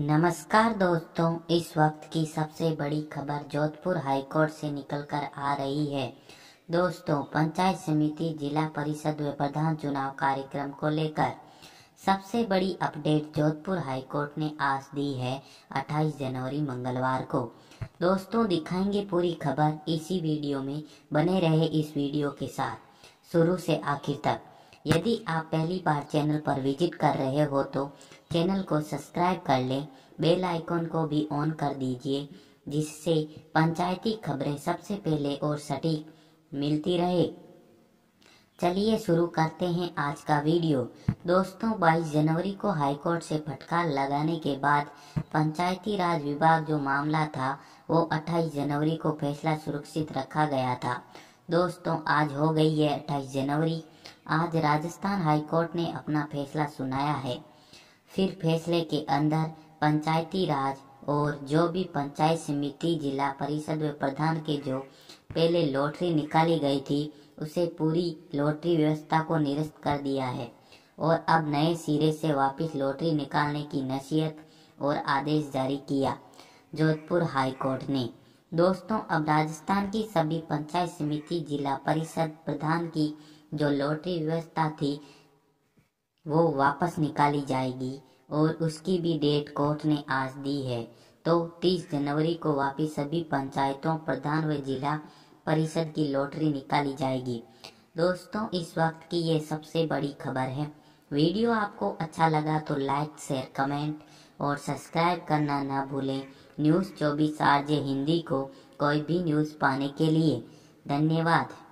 नमस्कार दोस्तों, इस वक्त की सबसे बड़ी खबर जोधपुर हाईकोर्ट से निकलकर आ रही है। दोस्तों, पंचायत समिति जिला परिषद व प्रधान चुनाव कार्यक्रम को लेकर सबसे बड़ी अपडेट जोधपुर हाईकोर्ट ने आज दी है 28 जनवरी मंगलवार को। दोस्तों, दिखाएंगे पूरी खबर इसी वीडियो में, बने रहे इस वीडियो के साथ शुरू से आखिर तक। यदि आप पहली बार चैनल पर विजिट कर रहे हो तो चैनल को सब्सक्राइब कर लें, बेल आइकॉन को भी ऑन कर दीजिए, जिससे पंचायती खबरें सबसे पहले और सटीक मिलती रहे। चलिए शुरू करते हैं आज का वीडियो। दोस्तों, 22 जनवरी को हाईकोर्ट से फटकार लगाने के बाद पंचायती राज विभाग जो मामला था वो 28 जनवरी को फैसला सुरक्षित रखा गया था। दोस्तों, आज हो गई है 28 जनवरी। आज राजस्थान हाईकोर्ट ने अपना फैसला सुनाया है। फिर फैसले के अंदर पंचायती राज और जो भी पंचायत समिति, जिला परिषद व प्रधान के जो पहले लॉटरी निकाली गई थी उसे पूरी लॉटरी व्यवस्था को निरस्त कर दिया है और अब नए सिरे से वापस लॉटरी निकालने की नसीहत और आदेश जारी किया जोधपुर हाईकोर्ट ने। दोस्तों, अब राजस्थान की सभी पंचायत समिति, जिला परिषद, प्रधान की जो लॉटरी व्यवस्था थी वो वापस निकाली जाएगी और उसकी भी डेट कोर्ट ने आज दी है। तो 30 जनवरी को वापस सभी पंचायतों, प्रधान व जिला परिषद की लॉटरी निकाली जाएगी। दोस्तों, इस वक्त की ये सबसे बड़ी खबर है। वीडियो आपको अच्छा लगा तो लाइक, शेयर, कमेंट और सब्सक्राइब करना ना भूलें News24 आरजे हिंदी को, कोई भी न्यूज़ पाने के लिए। धन्यवाद।